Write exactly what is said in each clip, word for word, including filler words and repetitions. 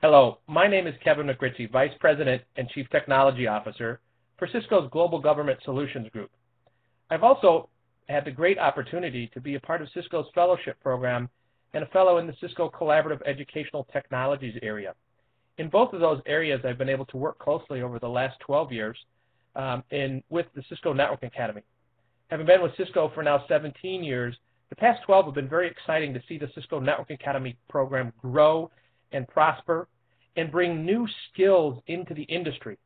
Hello, my name is Kevin MacRitchie, Vice President and Chief Technology Officer for Cisco's Global Government Solutions Group. I've also had the great opportunity to be a part of Cisco's fellowship program and a fellow in the Cisco Collaborative Educational Technologies area. In both of those areas, I've been able to work closely over the last twelve years um, in, with the Cisco Networking Academy. Having been with Cisco for now seventeen years, the past twelve have been very exciting to see the Cisco Networking Academy program grow and prosper and bring new skills into the industry.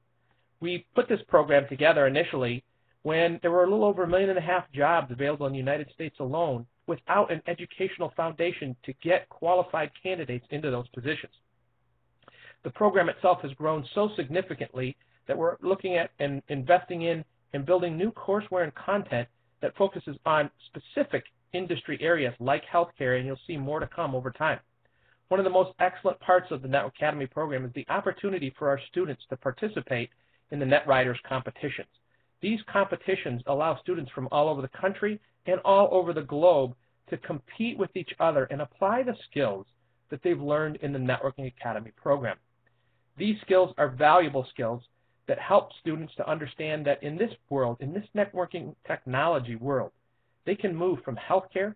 We put this program together initially when there were a little over a million and a half jobs available in the United States alone without an educational foundation to get qualified candidates into those positions. The program itself has grown so significantly that we're looking at and investing in and building new courseware and content that focuses on specific industry areas like healthcare, and you'll see more to come over time. One of the most excellent parts of the Network Academy program is the opportunity for our students to participate in the NetRiders competitions. These competitions allow students from all over the country and all over the globe to compete with each other and apply the skills that they've learned in the Networking Academy program. These skills are valuable skills that help students to understand that in this world, in this networking technology world, they can move from healthcare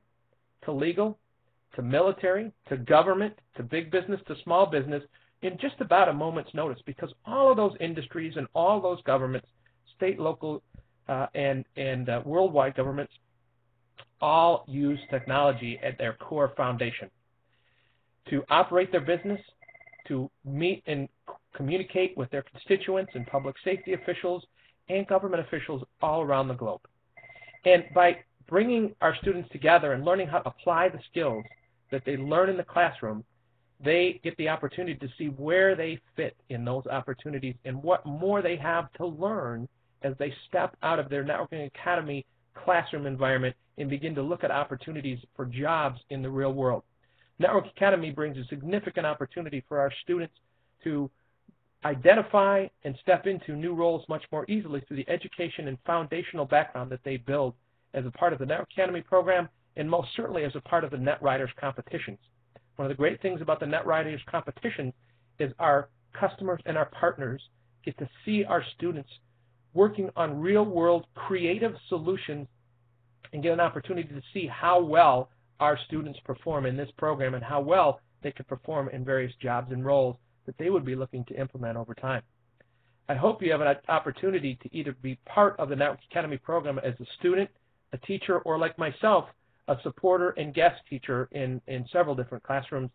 to legal to military to government to big business to small business in just about a moment's notice, because all of those industries and all those governments, state, local, uh, and, and uh, worldwide governments, all use technology at their core foundation to operate their business, to meet and communicate with their constituents and public safety officials and government officials all around the globe. And by bringing our students together and learning how to apply the skills that they learn in the classroom, they get the opportunity to see where they fit in those opportunities and what more they have to learn as they step out of their Networking Academy classroom environment and begin to look at opportunities for jobs in the real world. Network Academy brings a significant opportunity for our students to identify and step into new roles much more easily through the education and foundational background that they build as a part of the Network Academy program, and most certainly as a part of the NetRiders competitions. One of the great things about the NetRiders competition is our customers and our partners get to see our students working on real-world creative solutions and get an opportunity to see how well our students perform in this program and how well they can perform in various jobs and roles that they would be looking to implement over time. I hope you have an opportunity to either be part of the Network Academy program as a student, a teacher, or like myself, a supporter and guest teacher in, in several different classrooms,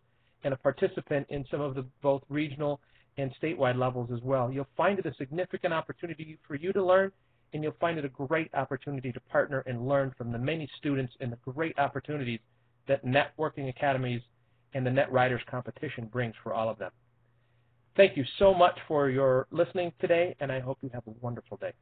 and a participant in some of the both regional and statewide levels as well. You'll find it a significant opportunity for you to learn, and you'll find it a great opportunity to partner and learn from the many students and the great opportunities that Networking Academies and the NetRiders competition brings for all of them. Thank you so much for your listening today, and I hope you have a wonderful day.